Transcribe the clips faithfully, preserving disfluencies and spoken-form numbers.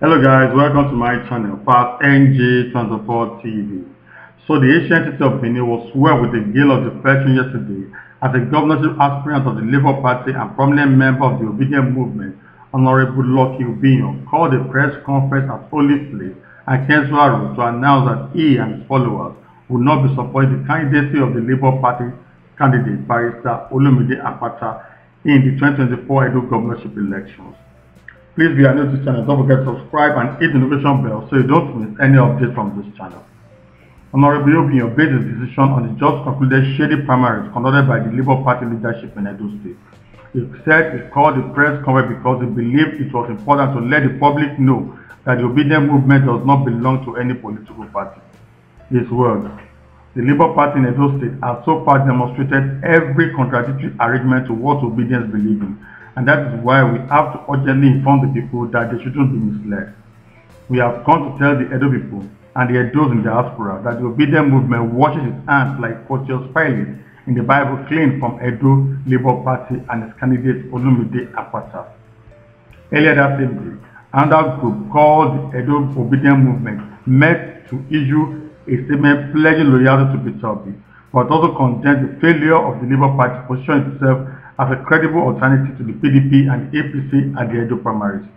Hello guys, welcome to my channel Fast N G twenty-four T V. So the ancient city of Benin was swept with the gale of defection yesterday as the governorship aspirant of the Labour Party and prominent member of the Obedient Movement, Honorable Lucky Obiyan, called a press conference at Olive Place and Akenzua Road to announce that he and his followers would not be supporting the candidacy of the Labour Party candidate Barrister Olumide Akpata in the twenty twenty-four Edo governorship elections. Please be new to this channel, don't forget to subscribe and hit the notification bell so you don't miss any update from this channel. Honorable Obiyan based his decision on the just concluded shady primaries conducted by the Labour Party leadership in Edo State. He said he called the press conference because he believed it was important to let the public know that the Obedient Movement does not belong to any political party. His words: the Labour Party in Edo State has so far demonstrated every contradictory arrangement to what Obedience believes in, and that is why we have to urgently inform the people that they shouldn't be misled. We have come to tell the Edo people and the Edos in diaspora that the Obedient Movement washes its hands like Pontius Pilate in the Bible claimed from Edo Labour Party and its candidate Olumide Akpata. Earlier that same day, another group called the Edo Obedient Movement met to issue a statement pledging loyalty to Peter Obi, but also condemned the failure of the Labour Party to position itself as a credible alternative to the P D P and the A P C at the Edo primaries.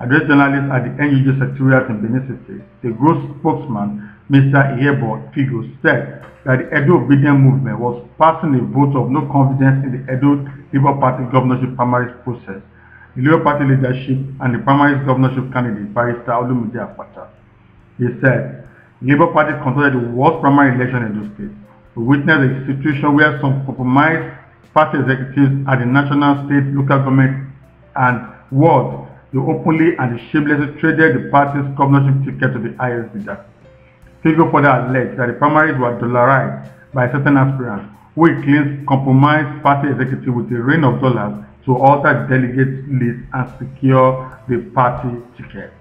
Addressed journalists at the N U J secretariat in Benin City, the group's spokesman, Mister Ihebor Figo, said that the Edo Obedient Movement was passing a vote of no confidence in the Edo Labour Party governorship primaries process, the Labour Party leadership, and the primaries governorship candidate, Barrister Olumide Akpata. He said, Labour Party conducted the worst primary election in Edo State. We witnessed a situation where some compromised party executives at the national, state, local government, and world, they openly and shamelessly traded the party's governorship ticket to the highest bidder. Figo further alleged that the primaries were dollarized by certain aspirants who he claims compromised party executives with a rain of dollars to alter delegate lists and secure the party ticket.